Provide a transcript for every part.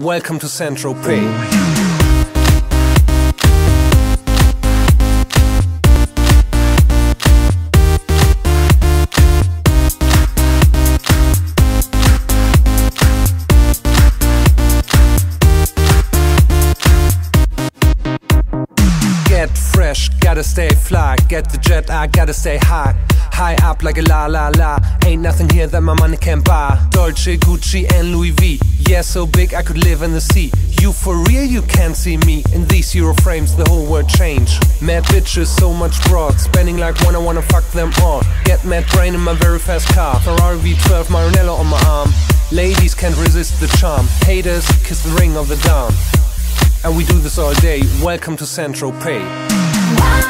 Welcome to St. Tropez. Get fresh, gotta stay fly. Get the jet, I gotta stay high. High up like a la la la. Ain't nothing here that my money can buy. Dolce, Gucci and Louis V. Yeah, so big I could live in the sea. You for real, you can't see me. In these Euro frames, the whole world change. Mad bitches, so much broad. Spending like one, I wanna fuck them all. Get mad brain in my very fast car. Ferrari V12, Marinello on my arm. Ladies can't resist the charm. Haters, kiss the ring of the dawn. And we do this all day. Welcome to St. Tropez. Wow,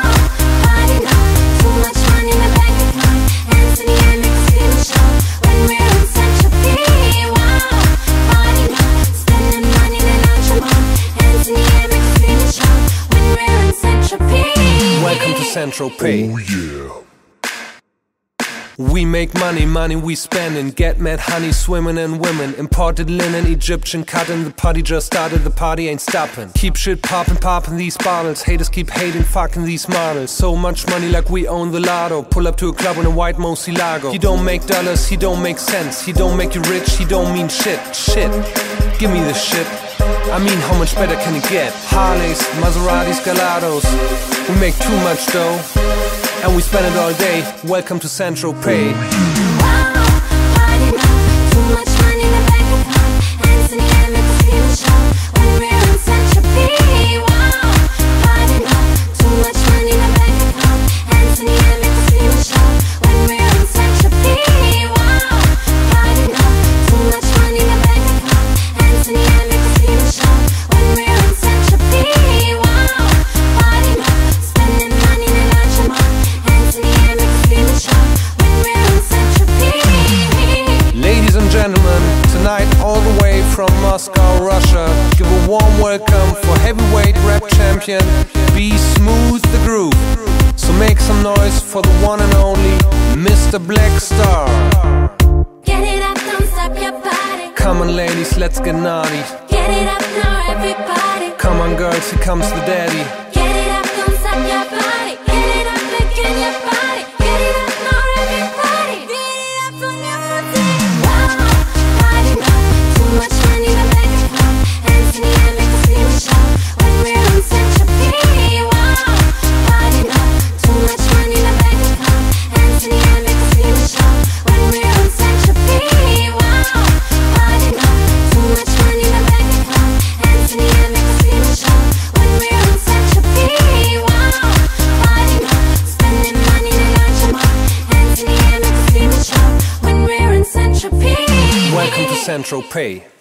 party hard. Too much money in the bank account. Anthony and Alex in the show. Welcome to St. Tropez. Oh yeah. We make money, money we spendin'. Get mad honey, swimmin' and women. Imported linen, Egyptian cotton. The party just started, the party ain't stoppin'. Keep shit poppin', poppin' these bottles. Haters keep hatin', fuckin' these models. So much money like we own the lotto. Pull up to a club in a white Moselago. He don't make dollars, he don't make sense. He don't make you rich, he don't mean shit. Shit, give me this shit. I mean, how much better can it get? Harleys, Maseratis, Galados. We make too much dough, and we spend it all day. Welcome to St. Tropez. Wow, party now. Too much money in the bank account. Anthony and Maxine show when we're in St. Tropez. Wow, party now. Too much money in the bank account. Anthony and Maxine show when we're in St. Tropez. Wow, party now. Too much money in the bank account. Anthony and from Moscow, Russia. Give a warm welcome for heavyweight rap champion. Be smooth the groove. So make some noise for the one and only Mr. Black Star. Get it up, don't stop your body. Come on ladies, let's get naughty. Get it up now everybody. Come on girls, here comes the daddy. Get it up, don't stop your body. Get it up, look in your body. Get it up now everybody. Get it up on your routine. Wow, party now. Too much St. Tropez.